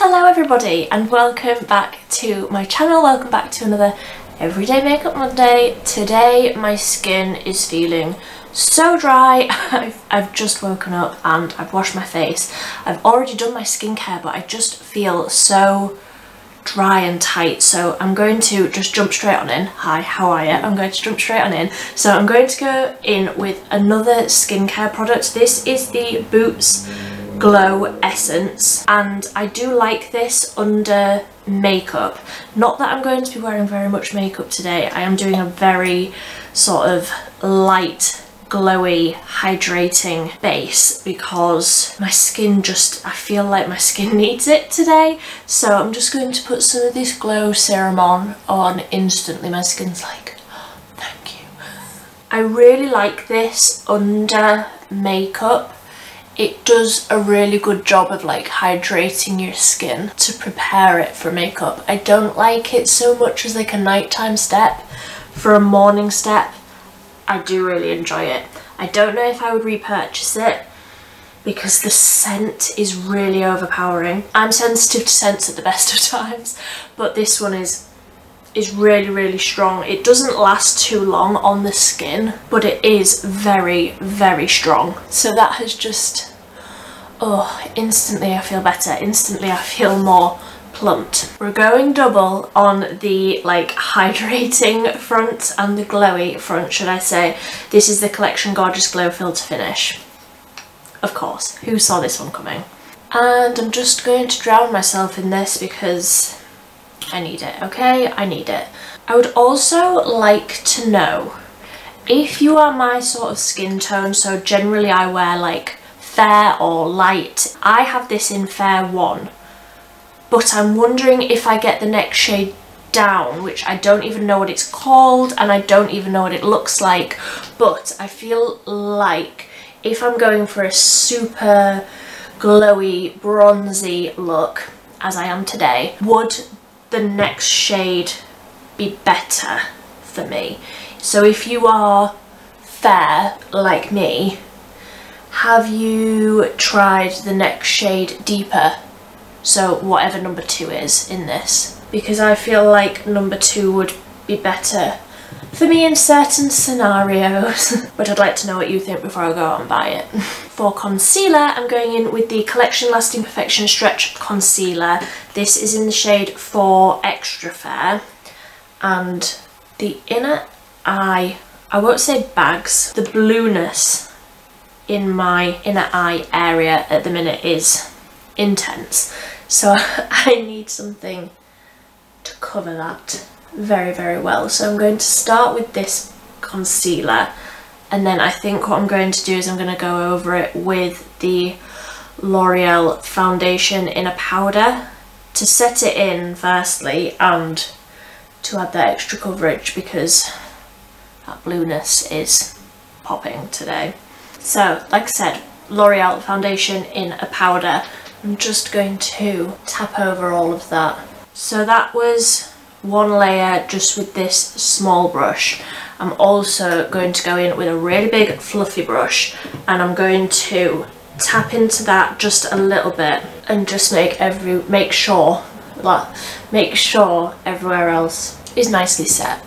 Hello everybody and welcome back to my channel, welcome back to another Everyday Makeup Monday. Today my skin is feeling so dry. I've just woken up and I've washed my face. I've already done my skincare but I just feel so dry and tight, so I'm going to just jump straight on in. Hi, how are you? I'm going to jump straight on in. So I'm going to go in with another skincare product. This is the Boots Glow Essence, and I do like this under makeup. Not that I'm going to be wearing very much makeup today, I am doing a very sort of light, glowy, hydrating base because my skin just, I feel like my skin needs it today. So I'm just going to put some of this glow serum on instantly. My skin's like, oh, thank you. I really like this under makeup. It does a really good job of like hydrating your skin to prepare it for makeup. I don't like it so much as like a nighttime step. For a morning step, I do really enjoy it. I don't know if I would repurchase it because the scent is really overpowering. I'm sensitive to scents at the best of times, but this one is really, really strong. It doesn't last too long on the skin, but it is very, very strong. So that has just, oh, instantly I feel better. Instantly I feel more plumped. We're going double on the like hydrating front and the glowy front, should I say. This is the Collection Gorgeous Glow Filter Finish. Of course, who saw this one coming? And I'm just going to drown myself in this because I need it, okay? I need it. I would also like to know if you are my sort of skin tone, so generally I wear like fair or light. I have this in fair one, but I'm wondering if I get the next shade down, which I don't even know what it's called and I don't even know what it looks like, but I feel like if I'm going for a super glowy, bronzy look, as I am today, would the next shade be better for me? So if you are fair like me, have you tried the next shade deeper? So whatever number 2 is in this, because I feel like number 2 would be better for me in certain scenarios. But I'd like to know what you think before I go out and buy it. For concealer, I'm going in with the Collection Lasting Perfection Stretch Concealer. This is in the shade 4 Extra Fair, and the inner eye, I won't say bags, the blueness in my inner eye area at the minute is intense, so I need something to cover that very, very well. So I'm going to start with this concealer, and then I think what I'm going to do is I'm going to go over it with the L'Oreal foundation in a powder to set it in firstly and to add that extra coverage because that blueness is popping today. So like I said, L'Oreal foundation in a powder. I'm just going to tap over all of that. So that was one layer just with this small brush. I'm also going to go in with a really big fluffy brush and I'm going to tap into that just a little bit and just make sure everywhere else is nicely set.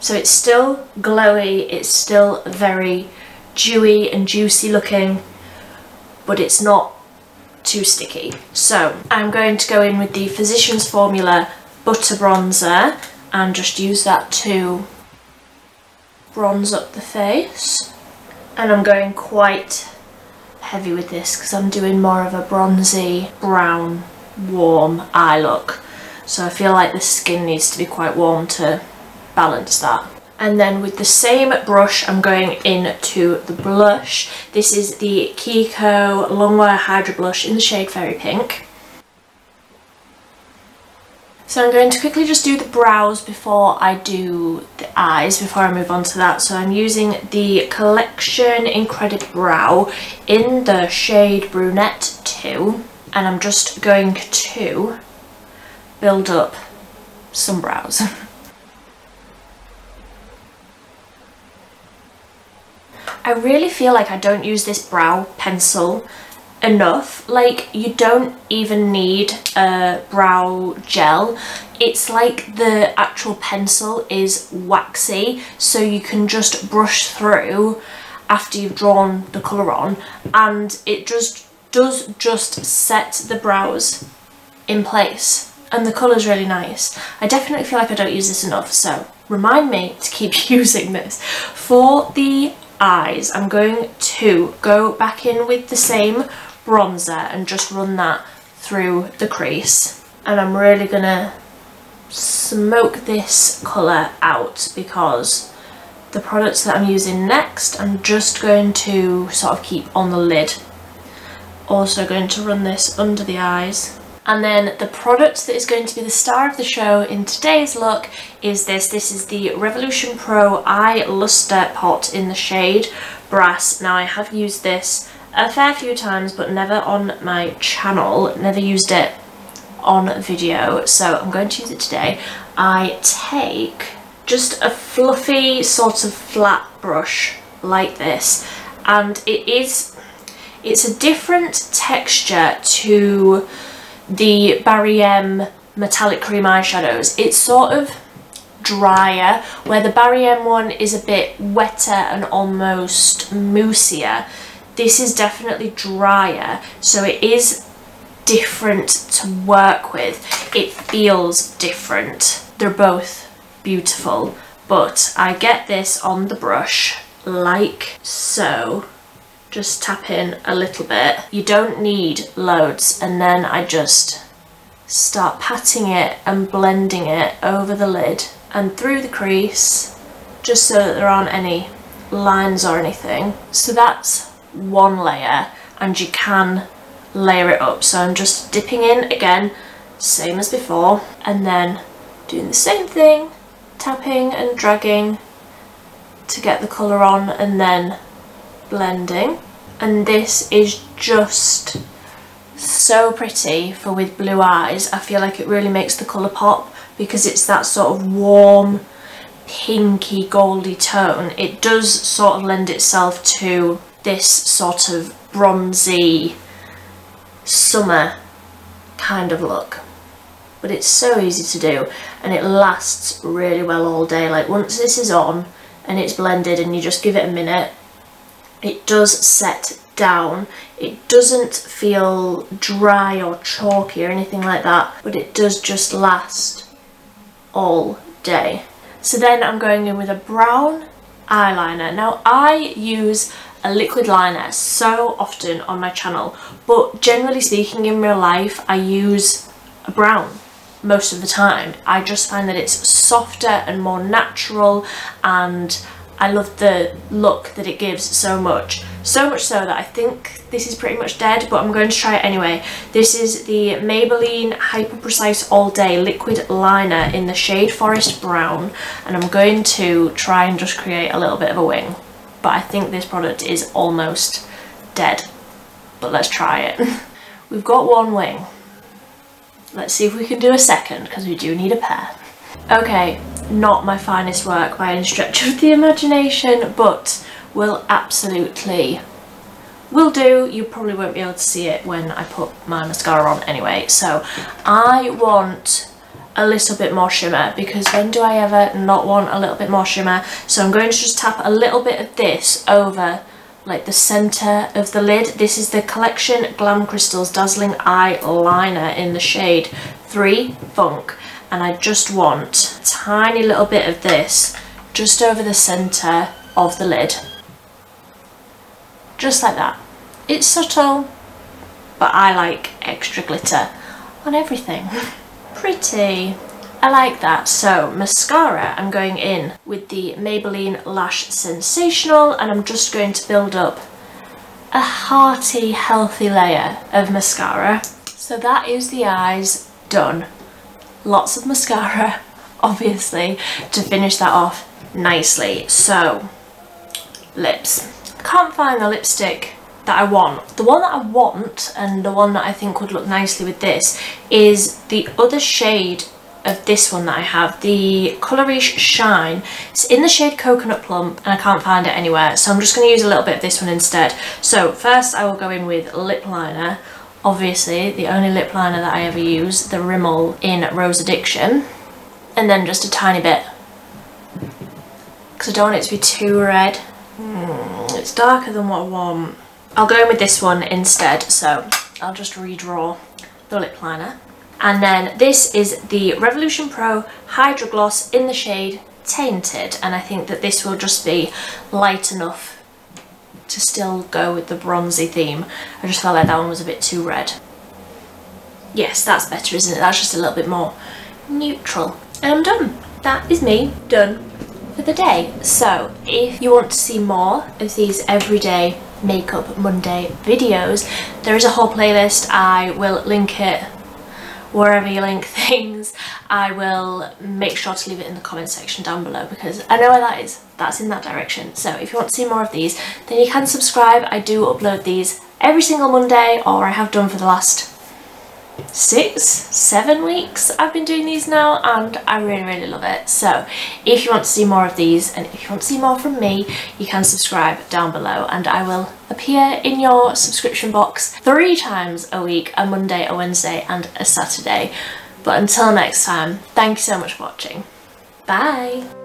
So it's still glowy, it's still very dewy and juicy looking, but it's not too sticky. So I'm going to go in with the Physician's Formula Butter Bronzer and just use that to bronze up the face. And I'm going quite heavy with this because I'm doing more of a bronzy, brown, warm eye look. So I feel like the skin needs to be quite warm to balance that. And then with the same brush, I'm going into the blush. This is the Kiko Longwear Hydro Blush in the shade Fairy Pink. So I'm going to quickly just do the brows before I do the eyes, before I move on to that. So I'm using the Collection Incredible Brow in the shade Brunette 2. And I'm just going to build up some brows. I really feel like I don't use this brow pencil enough. Like, you don't even need a brow gel. It's like the actual pencil is waxy, so you can just brush through after you've drawn the colour on, and it just does just set the brows in place, and the colour's really nice. I definitely feel like I don't use this enough, so remind me to keep using this. For the eyes, I'm going to go back in with the same bronzer and just run that through the crease, and I'm really gonna smoke this colour out, because the products that I'm using next, I'm just going to sort of keep on the lid. Also going to run this under the eyes. And then the product that is going to be the star of the show in today's look is this. This is the Revolution Pro Eye Luster Pot in the shade Brass. Now, I have used this a fair few times, but never on my channel, never used it on video, so I'm going to use it today. I take just a fluffy sort of flat brush like this, and it's a different texture to the Barry M metallic cream eyeshadows. It's sort of drier, where the Barry M one is a bit wetter and almost moussier. This is definitely drier, so it is different to work with. It feels different. They're both beautiful, but I get this on the brush like so. Just tap in a little bit. You don't need loads, and then I just start patting it and blending it over the lid and through the crease, just so that there aren't any lines or anything. So that's one layer, and you can layer it up. So I'm just dipping in again, same as before, and then doing the same thing, tapping and dragging to get the colour on, and then blending. And this is just so pretty for with blue eyes. I feel like it really makes the colour pop, because it's that sort of warm pinky goldy tone. It does sort of lend itself to this sort of bronzy summer kind of look, but it's so easy to do, and it lasts really well all day. Like, once this is on and it's blended and you just give it a minute, it does set down. It doesn't feel dry or chalky or anything like that, but it does just last all day. So then I'm going in with a brown eyeliner. Now, I use a liquid liner so often on my channel, but generally speaking in real life I use a brown most of the time. I just find that it's softer and more natural, and I love the look that it gives so much. So much so that I think this is pretty much dead, but I'm going to try it anyway. This is the Maybelline Hyper Precise All Day Liquid Liner in the shade Forest Brown, and I'm going to try and just create a little bit of a wing. But I think this product is almost dead, but let's try it. We've got one wing. Let's see if we can do a second, because we do need a pair. Okay, not my finest work by any stretch of the imagination, but will do. You probably won't be able to see it when I put my mascara on anyway. So I want a little bit more shimmer, because when do I ever not want a little bit more shimmer? So I'm going to just tap a little bit of this over like the center of the lid. This is the Collection Glam Crystals Dazzling Eyeliner in the shade 3 Funk, and I just want a tiny little bit of this just over the center of the lid, just like that. It's subtle, but I like extra glitter on everything. Pretty. I like that. So mascara, I'm going in with the Maybelline Lash Sensational, and I'm just going to build up a hearty, healthy layer of mascara. So that is the eyes done. Lots of mascara, obviously, to finish that off nicely. So, lips. I can't find the lipstick that I want. The one that I want, and the one that I think would look nicely with this, is the other shade of this one that I have, the Colourish Shine. It's in the shade Coconut Plump and I can't find it anywhere, so I'm just going to use a little bit of this one instead. So first I will go in with lip liner, obviously the only lip liner that I ever use, the Rimmel in Rose Addiction, and then just a tiny bit, because I don't want it to be too red. It's darker than what I want. I'll go in with this one instead, so I'll just redraw the lip liner. And then this is the Revolution Pro Hydro Gloss in the shade Tainted, and I think that this will just be light enough to still go with the bronzy theme. I just felt like that one was a bit too red. Yes, that's better, isn't it? That's just a little bit more neutral. And I'm done. That is me done for the day. So if you want to see more of these everyday Makeup Monday videos, there is a whole playlist. I will link it wherever you link things. I will make sure to leave it in the comment section down below, because I know where that is. That's in that direction. So if you want to see more of these, then you can subscribe. I do upload these every single Monday, or I have done for the last 6-7 weeks I've been doing these now, and I really love it. So if you want to see more of these, and if you want to see more from me, you can subscribe down below, and I will appear in your subscription box 3 times a week, a Monday, a Wednesday and a Saturday. But until next time, thank you so much for watching. Bye.